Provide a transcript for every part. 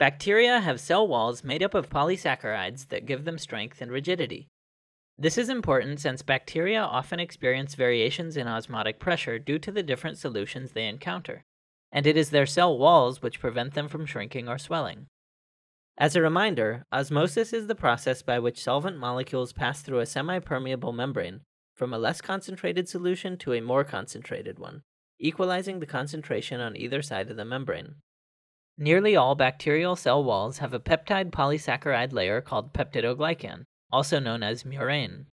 Bacteria have cell walls made up of polysaccharides that give them strength and rigidity. This is important since bacteria often experience variations in osmotic pressure due to the different solutions they encounter, and it is their cell walls which prevent them from shrinking or swelling. As a reminder, osmosis is the process by which solvent molecules pass through a semi-permeable membrane from a less concentrated solution to a more concentrated one, equalizing the concentration on either side of the membrane. Nearly all bacterial cell walls have a peptide polysaccharide layer called peptidoglycan, also known as murein.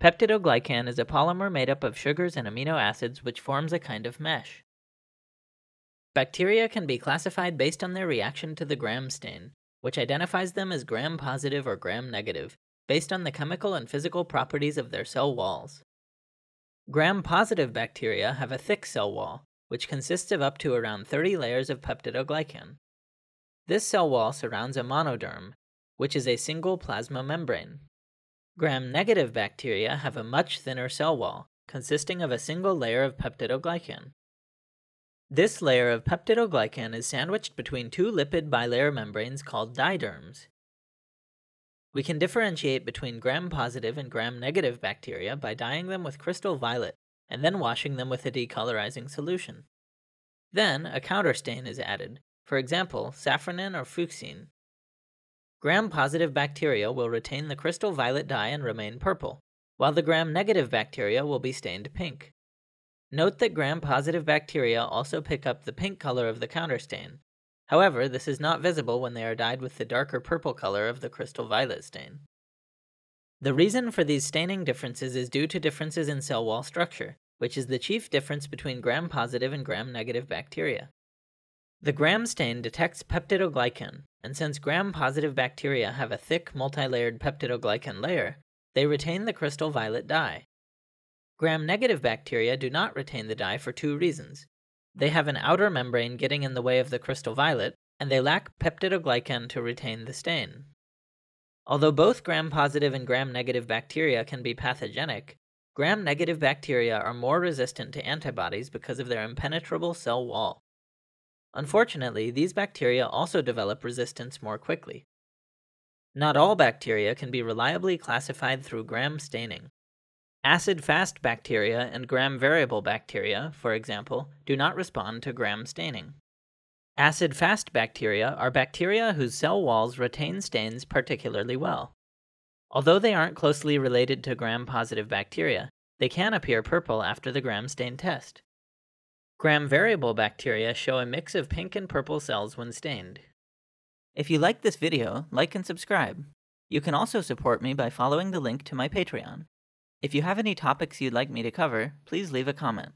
Peptidoglycan is a polymer made up of sugars and amino acids which forms a kind of mesh. Bacteria can be classified based on their reaction to the gram stain, which identifies them as gram-positive or gram-negative, based on the chemical and physical properties of their cell walls. Gram-positive bacteria have a thick cell wall, which consists of up to around 30 layers of peptidoglycan. This cell wall surrounds a monoderm, which is a single plasma membrane. Gram-negative bacteria have a much thinner cell wall, consisting of a single layer of peptidoglycan. This layer of peptidoglycan is sandwiched between two lipid bilayer membranes called diderms. We can differentiate between gram-positive and gram-negative bacteria by dyeing them with crystal violet and then washing them with a decolorizing solution. Then, a counterstain is added, for example, safranin or fuchsine. Gram-positive bacteria will retain the crystal violet dye and remain purple, while the gram-negative bacteria will be stained pink. Note that gram-positive bacteria also pick up the pink color of the counterstain. However, this is not visible when they are dyed with the darker purple color of the crystal violet stain. The reason for these staining differences is due to differences in cell wall structure, which is the chief difference between gram-positive and gram-negative bacteria. The gram stain detects peptidoglycan, and since gram-positive bacteria have a thick, multilayered peptidoglycan layer, they retain the crystal violet dye. Gram-negative bacteria do not retain the dye for two reasons. They have an outer membrane getting in the way of the crystal violet, and they lack peptidoglycan to retain the stain. Although both gram-positive and gram-negative bacteria can be pathogenic, gram-negative bacteria are more resistant to antibodies because of their impenetrable cell wall. Unfortunately, these bacteria also develop resistance more quickly. Not all bacteria can be reliably classified through gram staining. Acid-fast bacteria and gram-variable bacteria, for example, do not respond to gram staining. Acid-fast bacteria are bacteria whose cell walls retain stains particularly well. Although they aren't closely related to gram-positive bacteria, they can appear purple after the gram stain test. Gram-variable bacteria show a mix of pink and purple cells when stained. If you like this video, like and subscribe. You can also support me by following the link to my Patreon. If you have any topics you'd like me to cover, please leave a comment.